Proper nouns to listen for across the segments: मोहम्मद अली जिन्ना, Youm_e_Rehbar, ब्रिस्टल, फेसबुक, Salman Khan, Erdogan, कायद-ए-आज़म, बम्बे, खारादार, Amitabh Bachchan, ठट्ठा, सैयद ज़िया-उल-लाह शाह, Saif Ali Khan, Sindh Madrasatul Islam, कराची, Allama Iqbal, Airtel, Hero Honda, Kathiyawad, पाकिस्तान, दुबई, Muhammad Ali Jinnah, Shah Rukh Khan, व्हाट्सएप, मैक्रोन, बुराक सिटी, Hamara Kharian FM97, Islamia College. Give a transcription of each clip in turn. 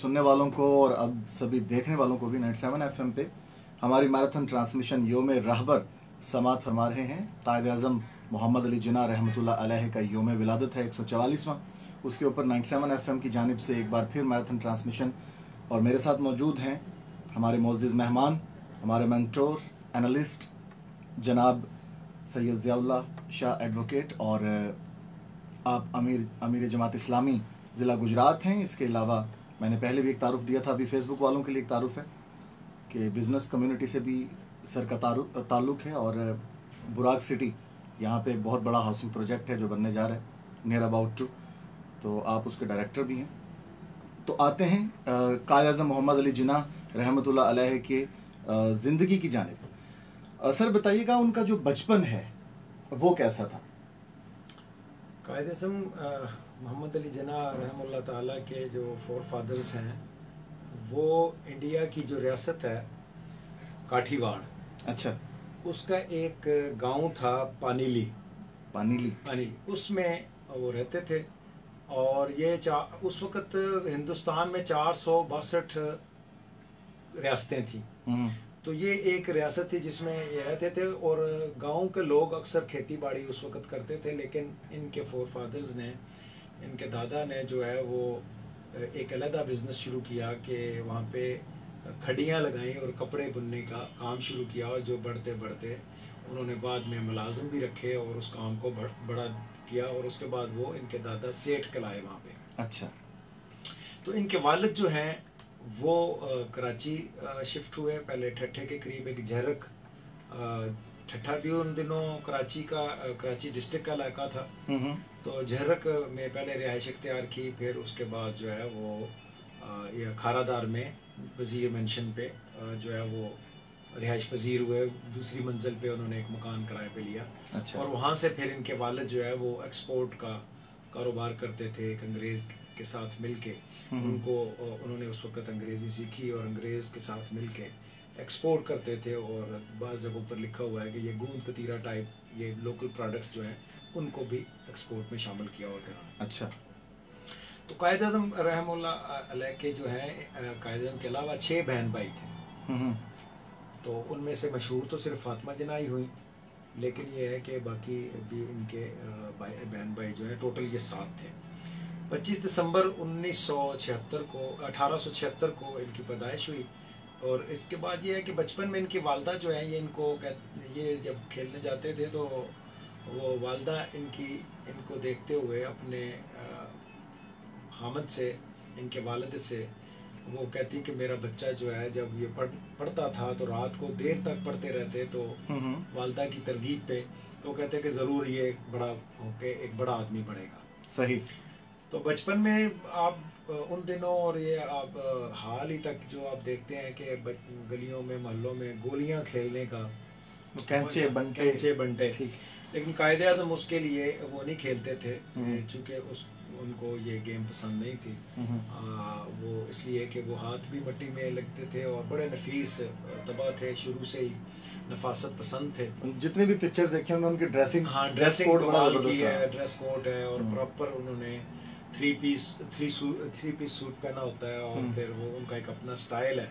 सुनने वालों को और अब सभी देखने वालों को भी 97 FM पे हमारी मैराथन ट्रांसमिशन योम रहबर समात फरमा रहे हैं। कायद आज़म मोहम्मद अली जिन्ना रहमतुल्लाह अलैह का योम विलादत है 144वां, उसके ऊपर 97 FM की जानिब से एक बार फिर मैराथन ट्रांसमिशन। और मेरे साथ मौजूद हैं हमारे मोअज़्ज़िज़ मेहमान, हमारे मेंटोर एनालिस्ट जनाब सैयद ज़िया-उल-लाह शाह एडवोकेट, और आप अमीर जमात इस्लामी ज़िला गुजरात हैं। इसके अलावा मैंने पहले भी एक तारुफ़ दिया था, अभी फेसबुक वालों के लिए एक तारुफ़ है कि बिज़नेस कम्युनिटी से भी सर का ताल्लुक़ है। और बुराक सिटी यहाँ पे बहुत बड़ा हाउसिंग प्रोजेक्ट है जो बनने जा रहा है नियर अबाउट 2, तो आप उसके डायरेक्टर भी हैं। तो आते हैं कायद आज़म मोहम्मद अली जिन्ना रहमतुल्लाह अलैह के ज़िंदगी की जानिब। सर बताइएगा उनका जो बचपन है वो कैसा था? कायद आज़म मोहम्मद अली जिन्ना रहमतुल्लाह ताला के जो 4 फादर्स हैं वो इंडिया की जो रियासत है काठीवाड़, अच्छा, उसका एक गांव था पानीली, उसमें वो रहते थे। और ये उस वक़्त हिंदुस्तान में 462 रियासतें थी, तो ये एक रियासत थी जिसमें ये रहते थे। और गांव के लोग अक्सर खेती बाड़ी उस वक़्त करते थे, लेकिन इनके 4 फादर्स ने, इनके दादा ने जो है वो एक अलहदा बिज़नेस शुरू किया कि वहाँ पे खड़ियाँ लगाई और कपड़े बुनने का काम शुरू किया। और जो बढ़ते बढ़ते उन्होंने बाद में मुलाजिम भी रखे और उस काम को बड़ा किया। और उसके बाद वो इनके दादा सेठ कहलाए वहाँ पे, अच्छा। तो इनके वालिद जो हैं वो कराची शिफ्ट हुए, पहले ठट्ठे के करीब एक झरक, ठट्ठा भी उन दिनों कराची का, कराची डिस्ट्रिक्ट का इलाका था। तो झरक में पहले रिहाइश इख्तियार की, फिर उसके बाद जो है वो ये खारादार में वजीर मेंशन पे जो है वो रिहाइश पजीर हुए। दूसरी मंजिल पे उन्होंने एक मकान किराए पे लिया, अच्छा। और वहाँ से फिर इनके वालिद जो है वो एक्सपोर्ट का कारोबार करते थे एक अंग्रेज़ के साथ मिलके। उन्होंने उस वक़्त अंग्रेज़ी सीखी और अंग्रेज़ के साथ मिलके एक्सपोर्ट करते थे। और बाज़ जगहों पर लिखा हुआ है कि ये गूंद कतीरा टाइप ये लोकल प्रोडक्ट्स जो हैं उनको भी एक्सपोर्ट में शामिल किया होता है, अच्छा। तो कायद आज़म रहमतुल्लाह अलैह के जो हैं, कायद आज़म के अलावा 6 बहन भाई थे। तो उनमें से मशहूर तो सिर्फ फातिमा जिन्ना ही हुई, लेकिन ये है कि बाकी भी इनके बहन भाई जो है टोटल ये 7 थे। 25 दिसंबर 1976 को 1876 को इनकी पैदाइश हुई। और इसके बाद ये है कि बचपन में इनकी वालदा जो है ये जब खेलने जाते थे तो वो वालदा इनको देखते हुए अपने हामिद से, इनके वालिद से वो कहती कि मेरा बच्चा जो है जब ये पढ़ता था तो रात को देर तक पढ़ते रहते। तो वालदा की तरगीब पे तो कहते कि ज़रूर ये बड़ा होके एक बड़ा आदमी बनेगा, सही। तो बचपन में आप उन दिनों और ये आप हाल ही तक जो आप देखते हैं कि गलियों में, मोहल्लों में गोलियां खेलने का, कैंचे बंटे, ठीक। लेकिन कायदे आज़म उसके लिए वो नहीं खेलते थे, चूँकि उनको ये गेम पसंद नहीं थी। वो इसलिए कि वो हाथ भी मट्टी में लगते थे और बड़े नफीस तबा थे, शुरू से ही नफासत पसंद थे। जितने भी पिक्चर्स देखे होंगे उनके ड्रेसिंग, हाँ, ड्रेसिंग कोड बड़ा है, ड्रेस कोड है। और प्रॉपर उन्होंने थ्री पीस सूट पहना होता है और फिर वो उनका एक अपना स्टाइल है।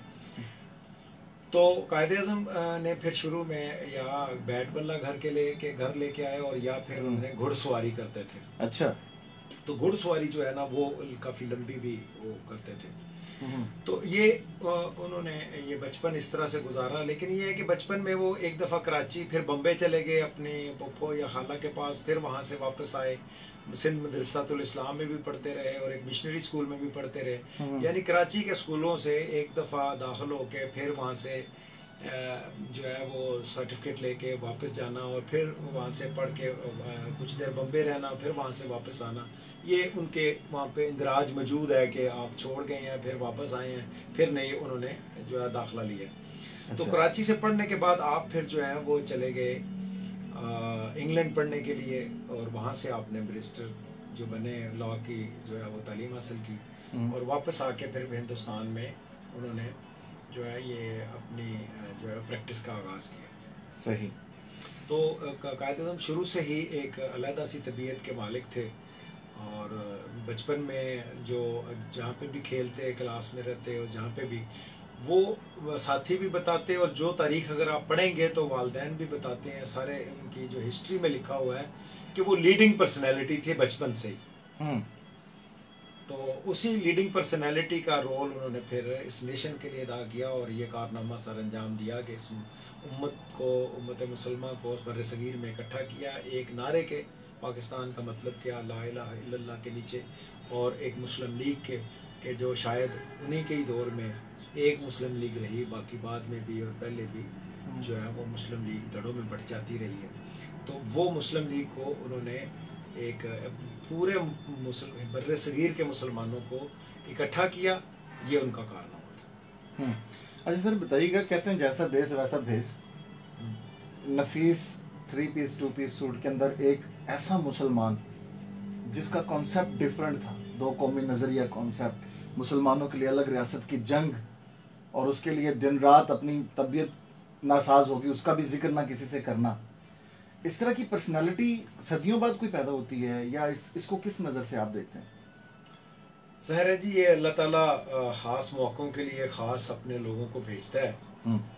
तो कायदे आज़म ने फिर शुरू में या बैट बल्ला घर लेके आए और या फिर उन्होंने घुड़सवारी करते थे, अच्छा। तो घुड़सवारी जो है ना वो काफ़ी लंबी भी वो करते थे। तो ये उन्होंने ये बचपन इस तरह से गुजारा। लेकिन ये है कि बचपन में वो एक दफ़ा कराची, फिर बम्बे चले गए अपने पप्पो या खाला के पास, फिर वहाँ से वापस आए, सिंध मदरसातुल इस्लाम में भी पढ़ते रहे और एक मिशनरी स्कूल में भी पढ़ते रहे। यानी कराची के स्कूलों से एक दफ़ा दाखिल होके फिर वहाँ से जो है वो सर्टिफिकेट लेके वापस जाना और फिर वहाँ से पढ़ के कुछ देर बम्बे रहना, फिर वहाँ से वापस आना। ये उनके वहाँ पे इंदराज मौजूद है कि आप छोड़ गए हैं, फिर वापस आए हैं, फिर नहीं उन्होंने जो है दाखिला लिया, अच्छा। तो कराची से पढ़ने के बाद आप फिर जो है वो चले गए इंग्लैंड पढ़ने के लिए और वहाँ से आपने ब्रिस्टल जो बने लॉ की जो है वो तालीम हासिल की। और वापस आके फिर हिंदुस्तान में उन्होंने जो है ये अपनी जो है प्रैक्टिस का आगाज़ किया, सही। तो कायद आज़म शुरू से ही एक अलहदा सी तबीयत के मालिक थे और बचपन में जो जहाँ पे भी खेलते, क्लास में रहते और जहाँ पे भी, वो साथी भी बताते और जो तारीख अगर आप पढ़ेंगे तो वालदैन भी बताते हैं, सारे उनकी जो हिस्ट्री में लिखा हुआ है कि वो लीडिंग पर्सनैलिटी थे बचपन से ही। तो उसी लीडिंग पर्सनैलिटी का रोल उन्होंने फिर इस नेशन के लिए अदा किया और ये कारनामा सर अंजाम दिया कि इस उम्मत को, उम्मत मुसलमान को उस बर्रे सगीर में इकट्ठा किया एक नारे के, पाकिस्तान का मतलब क्या, ला इलाहा इल्लल्लाह के नीचे, और एक मुस्लिम लीग के जो शायद उन्हीं के ही दौर में एक मुस्लिम लीग रही, बाकी बाद में भी और पहले भी जो है वो मुस्लिम लीग दड़ों में बढ़ जाती रही है। तो वो मुस्लिम लीग को उन्होंने एक पूरे बर्रे सगीर के मुसलमानों को इकट्ठा किया, ये उनका कारनामा था। अच्छा सर बताइएगा, कहते हैं जैसा देश वैसा भेस, नफीस 3-पीस 2-पीस सूट के अंदर एक ऐसा मुसलमान जिसका कॉन्सेप्ट डिफरेंट था, दो कौमी नज़रिया कॉन्सेप्ट, मुसलमानों के लिए अलग रियासत की जंग और उसके लिए दिन रात अपनी तबीयत नासाज होगी उसका भी जिक्र ना किसी से करना, इस तरह की पर्सनालिटी सदियों बाद कोई पैदा होती है या इसको किस नज़र से आप देखते हैं? सहर जी, ये अल्लाह ताला खास मौक़ों के लिए ख़ास अपने लोगों को भेजता है,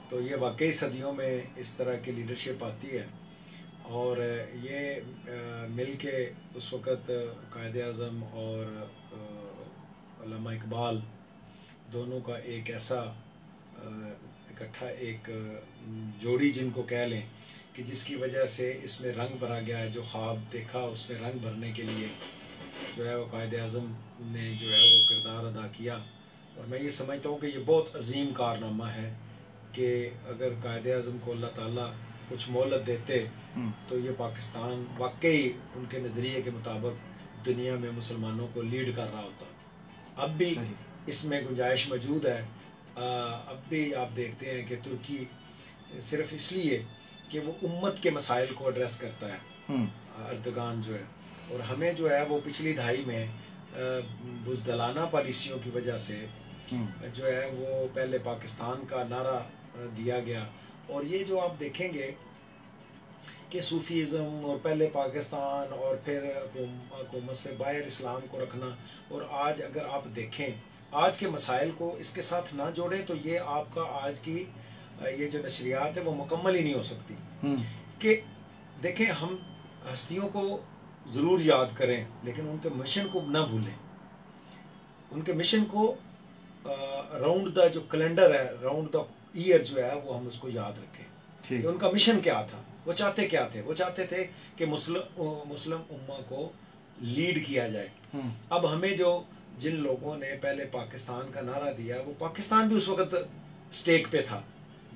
तो ये वाकई सदियों में इस तरह की लीडरशिप आती है और ये मिल के उस वक़्त कायद आज़म और अल्लामा इकबाल दोनों का एक ऐसा इकट्ठा एक जोड़ी जिनको कह लें कि जिसकी वजह से इसमें रंग भरा गया है, जो ख्वाब देखा उसमें रंग भरने के लिए जो है वो कायद आज़म ने जो है वो किरदार अदा किया। और मैं ये समझता हूँ कि ये बहुत अजीम कारनामा है कि अगर कायद आज़म को अल्लाह ताला कुछ मोहलत देते तो ये पाकिस्तान वाकई उनके नज़रिए के मुताबिक दुनिया में मुसलमानों को लीड कर रहा होता। अब भी इसमें गुंजाइश मौजूद है। अब भी आप देखते हैं कि तुर्की सिर्फ इसलिए कि वो उम्मत के मसाइल को एड्रेस करता है अर्दगान जो है, और हमें जो है वो पिछली दहाई में बुजदलाना पॉलिसियों की वजह से जो है वो पहले पाकिस्तान का नारा दिया गया। और ये जो आप देखेंगे कि सूफीज़म और पहले पाकिस्तान और फिर हुकूमत से बाहर इस्लाम को रखना, और आज अगर आप देखें आज के मसाइल को इसके साथ ना जोड़ें तो ये आपका आज की ये जो नशरियात है वो मुकम्मल ही नहीं हो सकती। कि देखें, हम हस्तियों को ज़रूर याद करें लेकिन उनके मिशन को ना भूलें, उनके मिशन को राउंड द जो कैलेंडर है, राउंड द ईयर जो है वो हम उसको याद रखें कि उनका मिशन क्या था, वो चाहते क्या थे। वो चाहते थे कि मुस्लिम उम्मा को लीड किया जाए। अब हमें जो जिन लोगों ने पहले पाकिस्तान का नारा दिया, वो पाकिस्तान भी उस वक़्त स्टेक पे था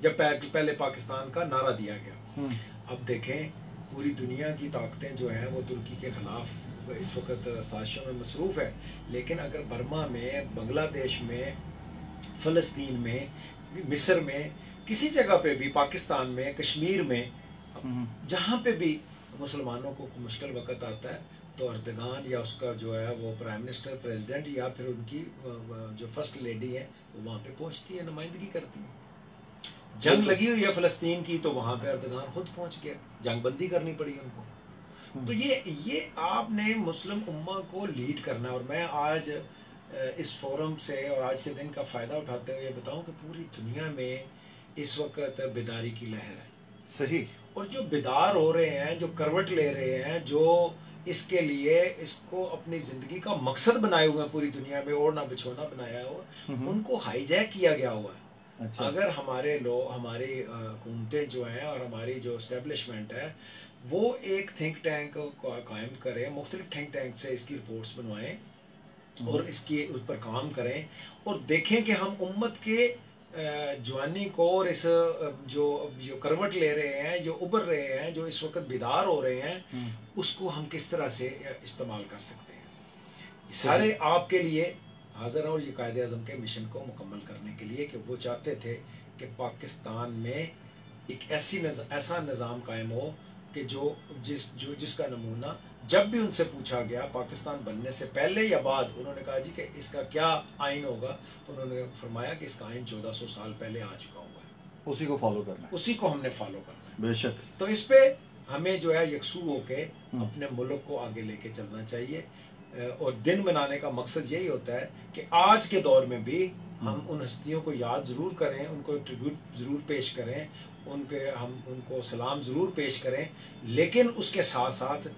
जब पहले पाकिस्तान का नारा दिया गया। अब देखें पूरी दुनिया की ताकतें जो हैं वो तुर्की के खिलाफ इस वक्त साजिशों में मसरूफ़ है, लेकिन अगर बर्मा में, बांग्लादेश में, फ़लस्तीन में, मिस्र में, किसी जगह पे भी, पाकिस्तान में, कश्मीर में, जहाँ पे भी मुसलमानों को मुश्किल वक़्त आता है तो अर्दगान या उसका जो है वो प्राइम मिनिस्टर, प्रेसिडेंट या फिर उनकी जो फर्स्ट लेडी है वो वहाँ पे पहुँचती है, नुमाइंदगी करती है। जंग लगी हुई है फ़लस्तीन की तो वहाँ पे अर्दगान खुद पहुँच गया, जंग बंदी करनी पड़ी उनको। तो ये आपने मुस्लिम उम्मा को लीड करना। और मैं आज इस फोरम से और आज के दिन का फ़ायदा उठाते हुए बताऊं कि पूरी दुनिया में इस वक्त बेदारी की लहर है। सही। और जो बेदार हो रहे हैं, जो करवट ले रहे हैं, जो इसके लिए इसको अपनी ज़िंदगी का मकसद बनाए हुए हैं, पूरी दुनिया में ओढ़ना बिछोना बनाया हुआ, उनको हाईजैक किया गया हुआ है। अच्छा। अगर हमारे लोग, हमारी हुकूमतें जो हैं और हमारी जो इस्टेब्लिशमेंट है वो एक थिंक टैंक कायम करें, मुख्तलिफ थिंक टैंक से इसकी रिपोर्ट्स बनवाएं और इसकी उस पर काम करें और देखें कि हम उम्मत के जवानी को और इस जो करवट ले रहे हैं, जो उभर रहे हैं, जो इस वक्त बेदार हो रहे हैं, उसको हम किस तरह से इस्तेमाल कर सकते हैं। सारे आपके लिए हाज़र और ये कायदे आज़म के मिशन को मुकम्मल करने के लिए कि वो चाहते थे कि पाकिस्तान में एक ऐसा निज़ाम कायम हो कि जिसका नमूना जब भी उनसे पूछा गया पाकिस्तान बनने से पहले या बाद, उन्होंने कहा जी कि इसका क्या आइन होगा, तो उन्होंने फरमाया कि इसका आइन 1400 साल पहले आ चुका हुआ है, उसी को फॉलो करना, उसी को हमने फॉलो करना है। बेशक। तो इस पर हमें जो है यकसू होके अपने मुल्क को आगे लेके चलना चाहिए। और दिन मनाने का मकसद यही होता है कि आज के दौर में भी हम उन हस्तियों को याद ज़रूर करें, उनको ट्रिब्यूट ज़रूर पेश करें, उनको सलाम ज़रूर पेश करें, लेकिन उसके साथ साथ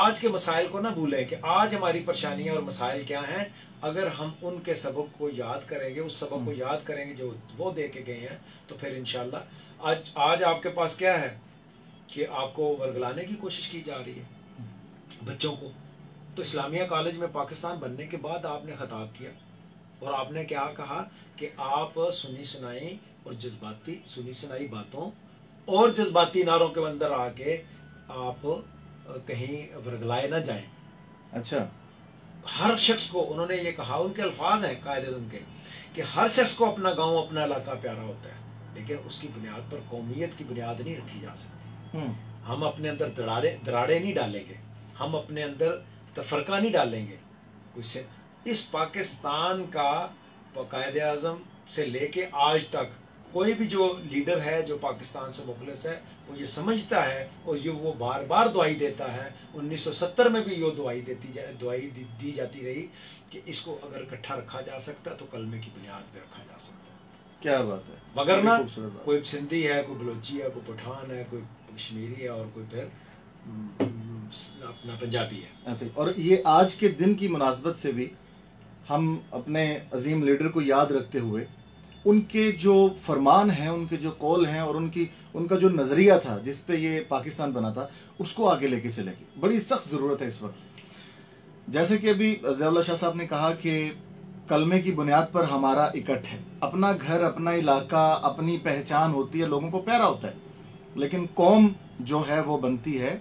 आज के मसाइल को ना भूलें कि आज हमारी परेशानियां और मसाइल क्या हैं। अगर हम उनके सबक को याद करेंगे, उस सबक को याद करेंगे जो वो दे के गए हैं, तो फिर इंशाल्लाह आज आपके पास क्या है कि आपको वर्गलाने की कोशिश की जा रही है बच्चों को। तो इस्लामिया कॉलेज में पाकिस्तान बनने के बाद आपने खिताब किया और आपने क्या कहा कि आप सुनी सुनाई और जज्बाती सुनी सुनाई बातों और जज्बाती नारों के अंदर आके आप कहीं वर्गलाए ना जाएं। अच्छा, हर शख्स को उन्होंने ये कहा, उनके अल्फाज हैं कायदे-ए-ज़म के, कि हर शख्स को अपना गांव अपना इलाका प्यारा होता है, लेकिन उसकी बुनियाद पर कौमियत की बुनियाद नहीं रखी जा सकती। हम अपने अंदर दराड़े नहीं डालेंगे, हम अपने अंदर तफरका नहीं डालेंगे कुछ। इस पाकिस्तान का कायदे आज़म से लेके आज तक कोई भी जो लीडर है जो पाकिस्तान से मुखलिस है वो ये समझता है और ये वो बार बार दुआई देता है। 1970 में भी ये दुआई दी जाती रही कि इसको अगर इकट्ठा रखा जा सकता तो कलमे की बुनियाद पे रखा जा सकता। क्या बात है, मगर ना कोई सिंधी है, कोई बलोची है, कोई पठान है, कोई कश्मीरी है और कोई फिर अपना पंजाबी है ऐसे। और ये आज के दिन की मुनासबत से भी हम अपने अजीम लीडर को याद रखते हुए उनके जो फरमान हैं, उनके जो कौल हैं और उनका जो नज़रिया था जिस पे ये पाकिस्तान बना था, उसको आगे लेके चलेगी। बड़ी सख्त ज़रूरत है इस वक्त। जैसे कि अभी ज़िया-उल-लाह शाह साहब ने कहा कि कलमे की बुनियाद पर हमारा इकट्ठ है, अपना घर, अपना इलाका, अपनी पहचान होती है, लोगों को प्यारा होता है, लेकिन कौम जो है वो बनती है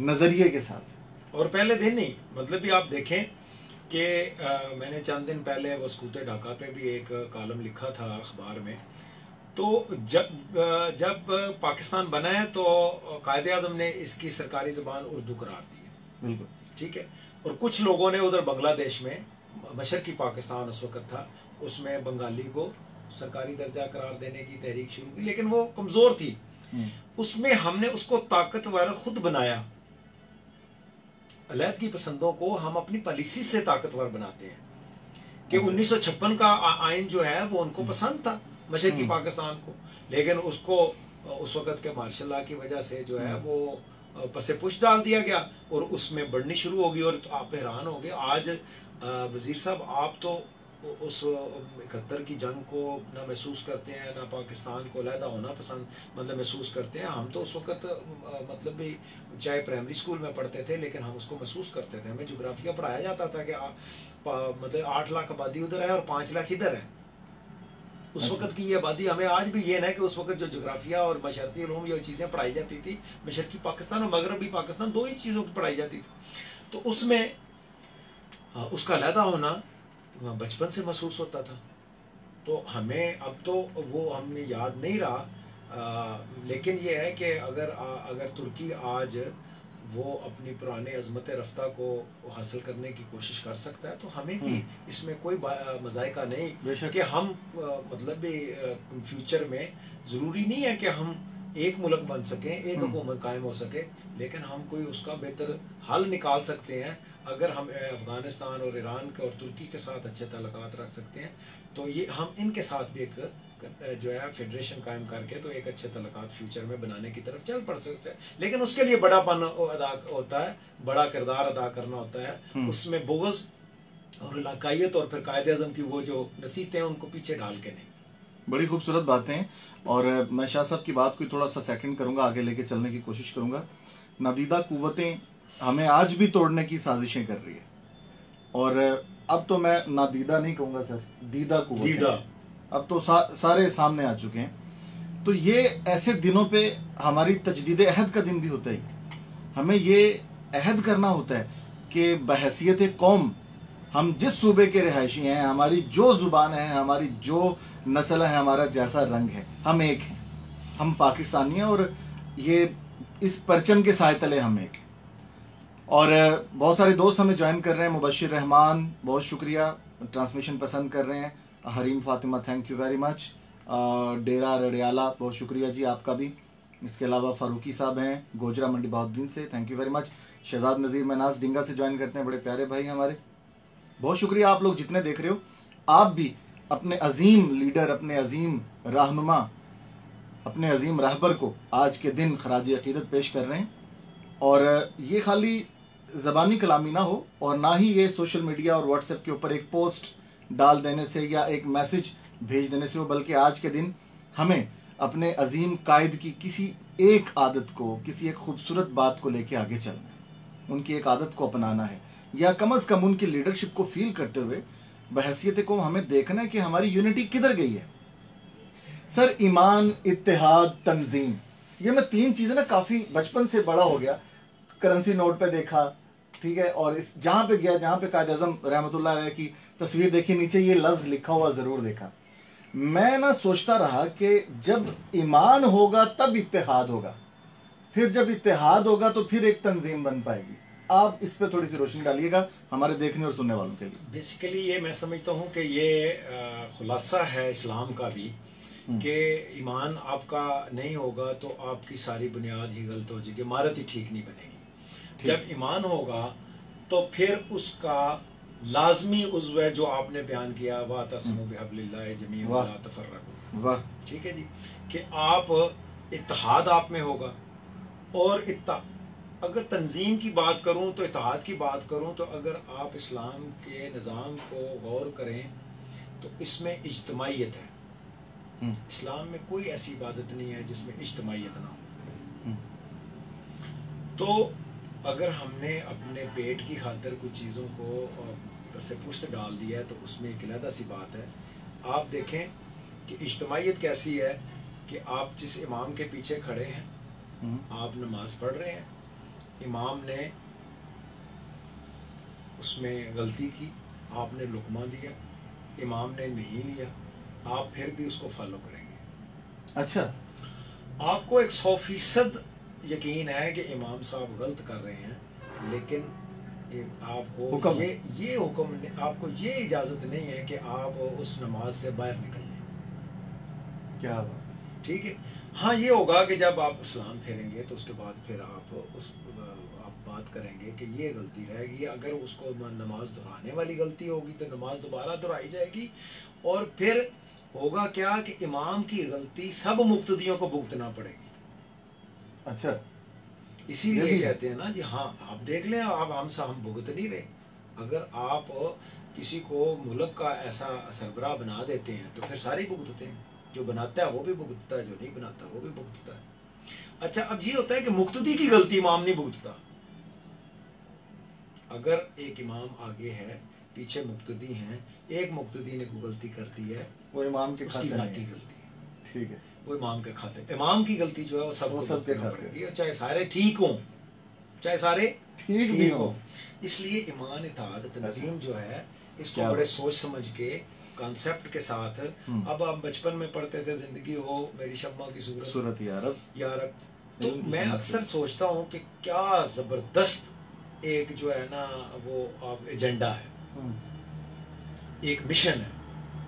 नजरिए के साथ। और पहले दिन नहीं, मतलब भी आप देखें कि मैंने चंद दिन पहले वस्कूते ढाका पे भी एक कॉलम लिखा था अखबार में। तो जब पाकिस्तान बना है तो कायदे आज़म ने इसकी सरकारी ज़बान उर्दू करार दी है, बिल्कुल ठीक है। और कुछ लोगों ने उधर बांग्लादेश में, मशरक़ी पाकिस्तान उस वक़्त था, उसमें बंगाली को सरकारी दर्जा करार देने की तहरीक शुरू की, लेकिन वो कमज़ोर थी। उसमें हमने उसको ताकतवर खुद बनाया। अलग की पसंदों को हम अपनी पॉलिसी से ताकतवर बनाते हैं कि 1956 का आइन जो है वो उनको पसंद था, मशरकी पाकिस्तान को, लेकिन उसको उस वक़्त के मार्शल लॉ की वजह से जो है वो पसे पुश डाल दिया गया और उसमें बढ़नी शुरू होगी। और तो आप हैरान हो गए, आज वजीर साहब आप तो उस 71 की जंग को ना महसूस करते हैं, ना पाकिस्तान को अलहदा होना पसंद मतलब महसूस करते हैं। हम तो उस वक़्त मतलब भी चाहे प्राइमरी स्कूल में पढ़ते थे, लेकिन हम उसको महसूस करते थे। हमें जोग्राफिया पढ़ाया जाता था कि मतलब 8 लाख आबादी उधर है और 5 लाख इधर है। उस वक़्त की ये आबादी हमें आज भी ये ना कि उस वक़्त जो जोग्राफिया और मशरक़ी उलूम ये चीज़ें पढ़ाई जाती थी, मशरक़ी पाकिस्तान और मगरबी पाकिस्तान 2 ही चीज़ों की पढ़ाई जाती थी, तो उसमें उसका अलहदा होना बचपन से महसूस होता था। तो हमें अब तो वो हमें याद नहीं रहा, लेकिन ये है कि अगर तुर्की आज वो अपनी पुराने अजमत रफ्ता को हासिल करने की कोशिश कर सकता है तो हमें भी इसमें कोई मज़ायका नहीं कि हम मतलब भी फ्यूचर में ज़रूरी नहीं है कि हम एक मुल्क बन सकें, एक हुकूमत कायम हो सके, लेकिन हम कोई उसका बेहतर हल निकाल सकते हैं। अगर हम अफगानिस्तान और ईरान के और तुर्की के साथ अच्छे ताल्लुकात रख सकते हैं तो ये हम इनके साथ भी एक जो है फेडरेशन कायम करके तो एक अच्छे ताल्लुकात फ्यूचर में बनाने की तरफ चल पड़ सकते हैं। लेकिन उसके लिए बड़ापन अदा होता है, बड़ा किरदार अदा करना होता है, उसमें बोगस और इलाकाइयत और फिर कायदे आज़म की वो जो नसीहतें हैं उनको पीछे डाल के नहीं। बड़ी खूबसूरत बातें हैं और मैं शाह साहब की बात को थोड़ा सा सेकंड करूंगा, आगे लेके चलने की कोशिश करूंगा। नादीदा कुव्वतें हमें आज भी तोड़ने की साजिशें कर रही है, और अब तो मैं नादीदा नहीं कहूंगा सर, दीदा कुव्वतें अब तो सारे सामने आ चुके हैं। तो ये ऐसे दिनों पे हमारी तजदीद अहद का दिन भी होता है। हमें ये अहद करना होता है कि बहैसियत कौम हम जिस सूबे के रिहायशी हैं, हमारी जो ज़ुबान है, हमारी जो नस्ल है, हमारा जैसा रंग है, हम एक हैं, हम पाकिस्तानी हैं और ये इस परचम के साए तले हम एक हैं। और बहुत सारे दोस्त हमें ज्वाइन कर रहे हैं। मुबशिर रहमान, बहुत शुक्रिया, ट्रांसमिशन पसंद कर रहे हैं। Hareem Fatima, thank you very much. Dera Radiala, बहुत शुक्रिया जी आपका भी। इसके अलावा फारूकी साहब हैं गोजरा मंडी बहाउद्दीन से, thank you very much. Shahzad Nazir मनास डिंगा से ज्वाइन करते हैं, बड़े प्यारे भाई हमारे। बहुत शुक्रिया आप लोग जितने देख रहे हो। आप भी अपने अजीम लीडर, अपने अजीम रहनुमा, अपने अजीम रहबर को आज के दिन खराजी अकीदत पेश कर रहे हैं। और ये खाली ज़बानी कलामी ना हो और ना ही ये सोशल मीडिया और व्हाट्सएप के ऊपर एक पोस्ट डाल देने से या एक मैसेज भेज देने से हो, बल्कि आज के दिन हमें अपने अजीम कायद की किसी एक आदत को, किसी एक खूबसूरत बात को लेके आगे चलना है, उनकी एक आदत को अपनाना है या कम से कम उनकी लीडरशिप को फील करते हुए बहसीत को हमें देखना है कि हमारी यूनिटी किधर गई है। सर ईमान, इत्तेहाद, तंजीम, ये मैं तीन चीज़ें ना काफ़ी बचपन से बड़ा हो गया, करेंसी नोट पे देखा, ठीक है, और इस जहाँ पे गया जहाँ पे कायद आजम रहमतुल्लाह अलैह की तस्वीर देखी, नीचे ये लफ्ज़ लिखा हुआ ज़रूर देखा। मैं ना सोचता रहा कि जब ईमान होगा तब इत्तेहाद होगा, फिर जब इत्तेहाद होगा तो फिर एक तंजीम बन पाएगी। आप इस पे थोड़ी सी रोशनी डालिएगा हमारे देखने और सुनने वालों के लिए। बेसिकली ये मैं समझता हूँ कि ये खुलासा है इस्लाम का भी कि ईमान आपका नहीं होगा तो आपकी सारी बुनियाद ही गलत हो जाएगी, इमारत ही ठीक नहीं बनेगी। जब ईमान होगा तो फिर उसका लाजमी उज्व है जो आपने बयान किया, वाह तस्मो बिहब्लिल्लाह जमीअन वला तफर्रकू, वाह, ठीक है जी, कि आप इत्तेहाद आप में होगा। और अगर तंजीम की बात करूं तो इत्तेहाद की बात करूं तो अगर आप इस्लाम के निज़ाम को गौर करें तो इसमें इज्तमाइयत है। इस्लाम में कोई ऐसी इबादत नहीं है जिसमें इज्तमाइयत ना हो। तो अगर हमने अपने पेट की खातिर कुछ चीज़ों को से पुश्त डाल दिया है तो उसमें एक अलहदा सी बात है। आप देखें कि इज्तमाइयत कैसी है कि आप जिस इमाम के पीछे खड़े हैं, आप नमाज पढ़ रहे हैं, इमाम ने उसमें गलती की, आपने लुकमा दिया, इमाम ने नहीं लिया, आप फिर भी उसको फॉलो करेंगे। अच्छा, आपको 100% यकीन है कि इमाम साहब गलत कर रहे हैं, लेकिन आपको ये हुक्म, आपको ये इजाज़त नहीं है कि आप उस नमाज से बाहर निकल जाए। क्या बात, ठीक है। हाँ, ये होगा कि जब आप सलाम फेरेंगे तो उसके बाद फिर आप बात करेंगे कि ये गलती रहेगी। अगर उसको नमाज दोहराने वाली गलती होगी तो नमाज दोबारा दोहराई जाएगी। और फिर होगा क्या कि इमाम की गलती सब मुक्तदियों को भुगतना पड़ेगी। अच्छा, इसीलिए कहते हैं ना जी, हाँ आप देख लें, आप हम भुगत नहीं रहे। अगर आप किसी को मुल्क का ऐसा सरबराह बना देते हैं तो फिर सारे भुगतते हैं, जो बनाता है वो भी भुगतता है, जो नहीं बनाता वो भी भुगतता है। अच्छा, अब ये होता है कि मुक्तदी की गलती इमाम नहीं भुगतता। अगर एक इमाम आगे है, पीछे मुक्तदी हैं, एक मुक्तदी ने कोई गलती कर दी है, वो इमाम के खाते की गलती है, ठीक है, वो इमाम के खाते, इमाम की गलती जो है वो सबके खाते, चाहे सारे ठीक हों चाहे सारे ठीक भी हों। इसलिए ईमान, इताअत, तंजीम जो है इसको बड़े सोच समझ के, कॉन्सेप्ट के साथ। अब हम बचपन में पढ़ते थे, जिंदगी हो मेरी शम्मा की सूरत या रब, तो मैं अक्सर सोचता हूँ कि क्या जबरदस्त एक जो है ना वो आप एजेंडा है, एक मिशन है,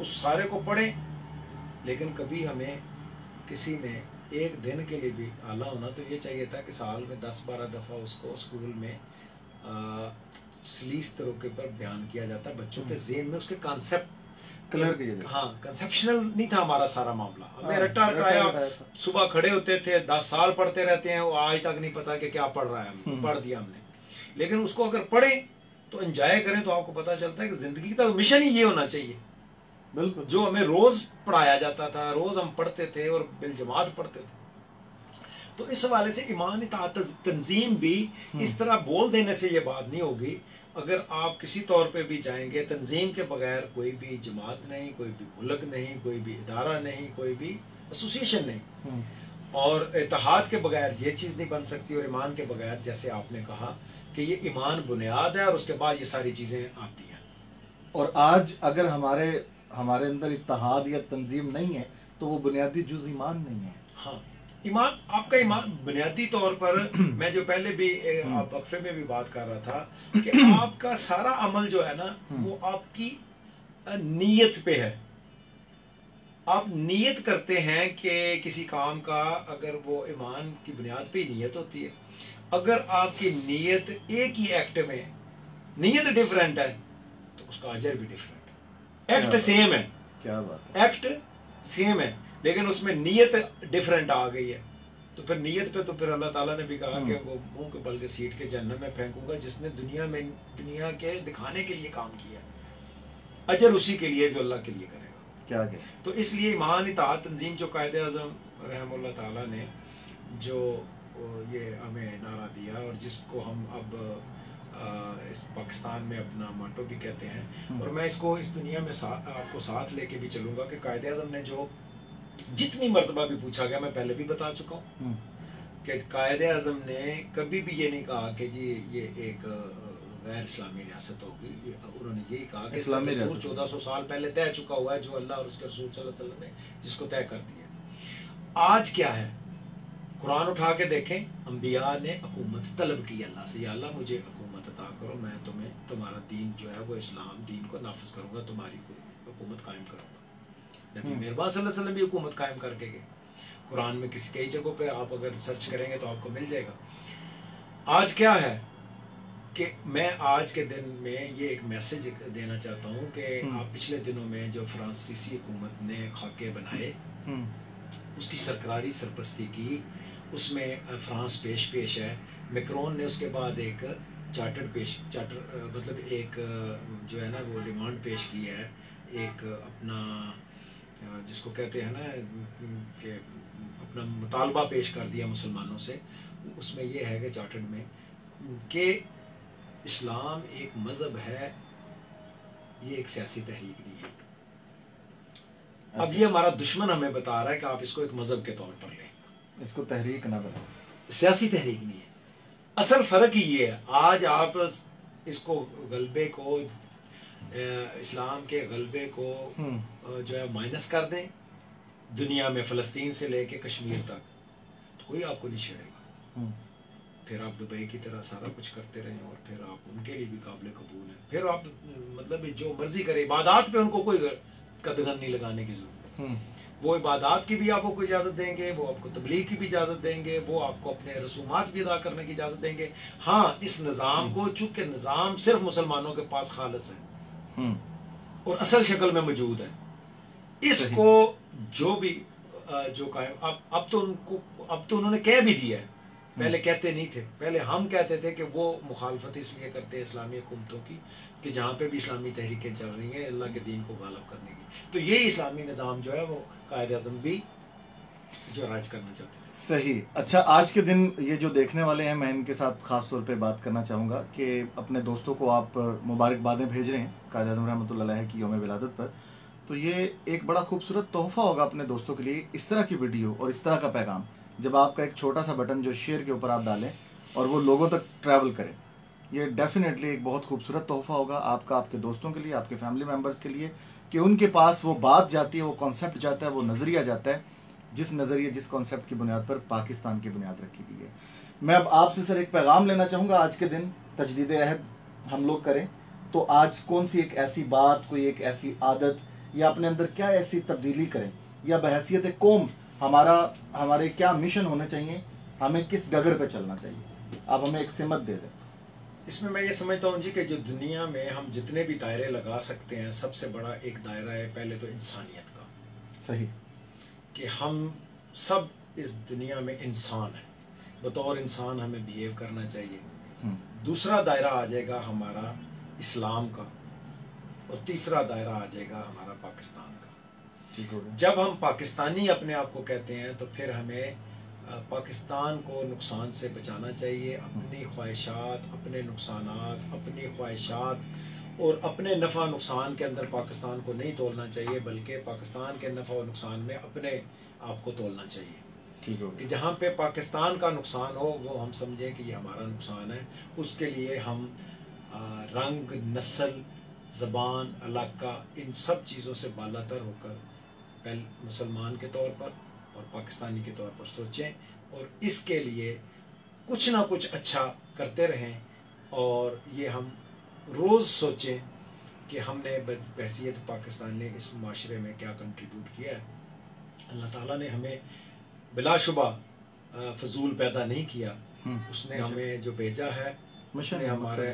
उस सारे को पढ़े, लेकिन कभी हमें किसी ने एक दिन के लिए भी आला होना तो ये चाहिए था कि साल में 10-12 दफ़ा उसको स्कूल में सलीस तरीके पर बयान किया जाता, बच्चों के जेन में उसके कॉन्सेप्ट क्लियर, हाँ, कंसेप्शनल नहीं था हमारा सारा मामला। हमें रट्टा, सुबह खड़े होते थे, 10 साल पढ़ते रहते हैं, वो आज तक नहीं पता कि क्या पढ़ रहा है, हम पढ़ दिया हमने। लेकिन उसको अगर पढ़े तो एंजॉय करें तो आपको पता चलता है कि जिंदगी का मिशन ही ये होना चाहिए। बिल्कुल, जो हमें रोज पढ़ाया जाता था, रोज हम पढ़ते थे और बिलजमात पढ़ते थे। तो इस हवाले से ईमान, इताअत, तंजीम भी इस तरह बोल देने से ये बात नहीं होगी। अगर आप किसी तौर पे भी जाएंगे, तंजीम के बगैर कोई भी जमात नहीं, कोई भी मुल्क नहीं, कोई भी इदारा नहीं, कोई भी एसोसिएशन नहीं, और इत्तेहाद के बगैर ये चीज़ नहीं बन सकती, और ईमान के बगैर, जैसे आपने कहा कि ये ईमान बुनियाद है और उसके बाद ये सारी चीज़ें आती हैं। और आज अगर हमारे अंदर इत्तेहाद या तंजीम नहीं है तो वो बुनियादी जुज़ ईमान नहीं है। हाँ, ईमान, आपका ईमान बुनियादी तौर पर, मैं जो पहले भी वक्फे में भी बात कर रहा था कि आपका सारा अमल जो है ना वो आपकी नीयत पे है। आप नीयत करते हैं कि किसी काम का, अगर वो ईमान की बुनियाद पे नीयत होती है, अगर आपकी नीयत एक ही एक्ट में, नीयत डिफरेंट है तो उसका अजर भी डिफरेंट है। एक्ट सेम है, क्या बात है, एक्ट सेम है लेकिन उसमें नीयत डिफरेंट आ गई है। तो फिर नीयत पे तो फिर अल्लाह ताला ने भी कहा कि वो मुंह के बल के सीट के जहन्नम में फेंकूंगा जिसने दुनिया के दिखाने के लिए काम किया, अजर उसी के लिए जो अल्लाह के लिए करेगा। क्या करें? तो इसलिए ईमान इताअत तंजीम जो कायदे आज़म रहमतुल्लाह ताला ने जो ये हमें नारा दिया और जिसको हम अब इस पाकिस्तान में अपना मोटो भी कहते हैं, और मैं इसको इस दुनिया में आपको साथ लेके भी चलूंगा कि कायदे आज़म ने जो जितनी मर्तबा भी पूछा गया, मैं पहले भी बता चुका हूँ कि कायदे आज़म ने कभी भी ये नहीं कहा कि जी ये एक गैर इस्लामी रियासत होगी। उन्होंने यही कहा कि इस्लामी रियासत 1400 साल पहले तय चुका हुआ है, जो अल्लाह और उसके रसूल सल्लल्लाहु अलैहि वसल्लम ने जिसको तय कर दिया। आज क्या है, कुरान उठा के देखें, अम्बिया ने हुकूमत तलब की अल्लाह से, या अल्लाह मुझे हुकूमत अता करो, मैं तुम्हें तुम्हारा दीन जो है वो इस्लाम दीन को नाफिज करूँगा, तुम्हारी हुकूमत कायम करूँगा। नबी मेहरबान सल्लल्लाहु अलैहि वसल्लम भी हुकूमत कायम करके गए। कुरान में किसी कई जगहों पे आप अगर सर्च करेंगे तो आपको मिल जाएगा। आज क्या है कि मैं आज के दिन में ये एक मैसेज देना चाहता हूँ कि आप पिछले दिनों में जो फ्रांसीसी हुकूमत ने खाके बनाए, उसकी सरकारी सरपरस्ती की, उसमें फ्रांस पेश है। मैक्रोन ने उसके बाद एक चार्टर मतलब एक जो है ना वो डिमांड पेश की है, एक अपना जिसको कहते हैं ना कि अपना मुतालबा पेश कर दिया मुसलमानों से। उसमें यह है कि चार्टर्ड में कि इस्लाम एक मज़हब है, ये एक सियासी तहरीक नहीं है। अब ये हमारा दुश्मन हमें बता रहा है कि आप इसको एक मज़हब के तौर पर लें, इसको तहरीक ना बनाएं, सियासी तहरीक नहीं है। असल फ़र्क ही ये है, आज आप इसको गलबे को, इस्लाम के गलबे को जो है माइनस कर दें दुनिया में, फ़लस्तीन से लेके कश्मीर तक, तो कोई आपको नहीं छेड़ेगा। फिर आप दुबई की तरह सारा कुछ करते रहें और फिर आप उनके लिए भी काबिल कबूल हैं, फिर आप मतलब जो मर्जी करें, इबादात पे उनको कोई कदगन नहीं लगाने की जरूरत। वो इबादात की भी आपको इजाज़त देंगे, वो आपको तबलीग की भी इजाज़त देंगे, वो आपको अपने रसूमात भी अदा करने की इजाज़त देंगे। हाँ, इस निज़ाम को, चूँकि निज़ाम सिर्फ मुसलमानों के पास खालिस है और असल शक्ल में मौजूद है, इसको जो भी जो कायम अब तो उन्होंने कह भी दिया है, पहले कहते नहीं थे। पहले हम कहते थे कि वो मुखालफत इसलिए करते हैं इस्लामी हुकूमतों की कि जहाँ पे भी इस्लामी तहरीकें चल रही हैं अल्लाह के दीन को गालब करने की। तो यही इस्लामी निज़ाम जो है वो कायदे आज़म भी जो राज करना चाहते थे। सही। अच्छा, आज के दिन ये जो देखने वाले हैं, मैं इनके साथ खास तौर पे बात करना चाहूँगा कि अपने दोस्तों को आप मुबारकबादें भेज रहे हैं कायदे आज़म रहमतुल्लाह की यौम विलादत पर, तो ये एक बड़ा खूबसूरत तोहफा होगा अपने दोस्तों के लिए। इस तरह की वीडियो और इस तरह का पैगाम, जब आपका एक छोटा सा बटन जो शेयर के ऊपर आप डालें और वो लोगों तक ट्रैवल करें, ये डेफिनेटली एक बहुत खूबसूरत तोहफा होगा आपका, आपके दोस्तों के लिए, आपके फैमिली मेम्बर्स के लिए, कि उनके पास वो बात जाती है, वो कॉन्सेप्ट जाता है, वो नज़रिया जाता है, जिस नज़रिए, जिस कॉन्सेप्ट की बुनियाद पर पाकिस्तान की बुनियाद रखी गई है। मैं अब आपसे सर एक पैगाम लेना चाहूँगा। आज के दिन तजदीद अहद हम लोग करें, तो आज कौन सी एक ऐसी बात, कोई एक ऐसी आदत, या अपने अंदर क्या ऐसी तब्दीली करें, या बहसीत कौम हमारे क्या मिशन होने चाहिए, हमें किस डगर पे चलना चाहिए, आप हमें एक सिमत दे दें। इसमें मैं ये समझता हूँ जी कि जो दुनिया में हम जितने भी दायरे लगा सकते हैं, सबसे बड़ा एक दायरा है पहले तो इंसानियत का। सही। कि हम सब इस दुनिया में इंसान हैं, बतौर इंसान हमें बिहेव करना चाहिए। दूसरा दायरा आ जाएगा हमारा इस्लाम का, और तीसरा दायरा आ जाएगा हमारा पाकिस्तान का। जब हम पाकिस्तानी अपने आप को कहते हैं तो फिर हमें पाकिस्तान को नुकसान से बचाना चाहिए, अपनी ख्वाहिशात, अपने नुकसानात, अपनी ख्वाहिशात और अपने नफ़ा नुकसान के अंदर पाकिस्तान को नहीं तोलना चाहिए, बल्कि पाकिस्तान के नफ़ा और नुकसान में अपने आप को तोलना चाहिए। ठीक है, कि जहाँ पे पाकिस्तान का नुकसान हो वो हम समझें कि ये हमारा नुकसान है, उसके लिए हम रंग, नस्ल, ज़बान, इलाका, इन सब चीज़ों से बालातर होकर पहले मुसलमान के तौर पर और पाकिस्तानी के तौर पर सोचें, और इसके लिए कुछ ना कुछ अच्छा करते रहें। और ये हम रोज़ सोचें कि हमने बहसीत पाकिस्तान ने इस माशरे में क्या कंट्रीब्यूट किया है। अल्लाह ताला ने हमें बिलाशुबा फजूल पैदा नहीं किया, उसने हमें जो भेजा है, उसने हमारे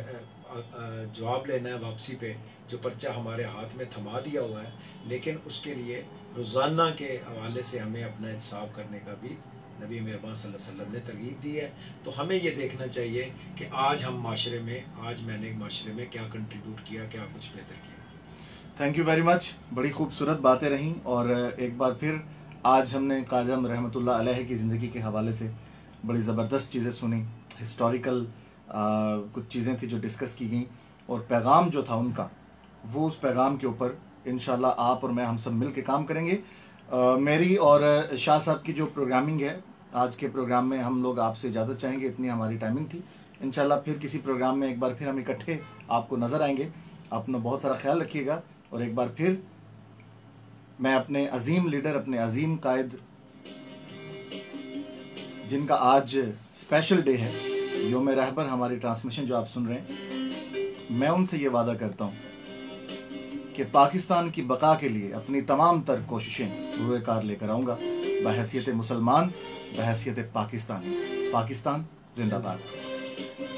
जवाब लेना है वापसी पे, जो पर्चा हमारे हाथ में थमा दिया हुआ है। लेकिन उसके लिए रोज़ाना के हवाले से हमें अपना हिसाब करने का भी नबी मेहरबान सल्लल्लाहु अलैहि वसल्लम ने तरगीब दी है। तो हमें ये देखना चाहिए कि आज हम माशरे में, आज मैंने माशरे में क्या कंट्रीब्यूट किया, क्या कुछ बेहतर किया। थैंक यू वेरी मच, बड़ी खूबसूरत बातें रहीं। और एक बार फिर आज हमने काज़म रहमतुल्लाह अलैह की ज़िंदगी के हवाले से बड़ी ज़बरदस्त चीज़ें सुनी, हिस्टोरिकल कुछ चीज़ें थी जो डिस्कस की गई, और पैगाम जो था उनका, वो उस पैगाम के ऊपर इंशाल्लाह आप और मैं, हम सब मिल के काम करेंगे। मेरी और शाह साहब की जो प्रोग्रामिंग है, आज के प्रोग्राम में हम लोग आपसे इजाज़त चाहेंगे, इतनी हमारी टाइमिंग थी। इंशाल्लाह फिर किसी प्रोग्राम में एक बार फिर हम इकट्ठे आपको नज़र आएंगे। अपना बहुत सारा ख्याल रखिएगा, और एक बार फिर मैं अपने अजीम लीडर, अपने अजीम कायद, जिनका आज स्पेशल डे है, योम रहबर, हमारी ट्रांसमिशन जो आप सुन रहे हैं, मैं उनसे ये वादा करता हूँ कि पाकिस्तान की बका के लिए अपनी तमाम तर कोशिशें रूएकार लेकर आऊँगा, बहैसियत मुसलमान, बहैसियत पाकिस्तानी। पाकिस्तान जिंदाबाद।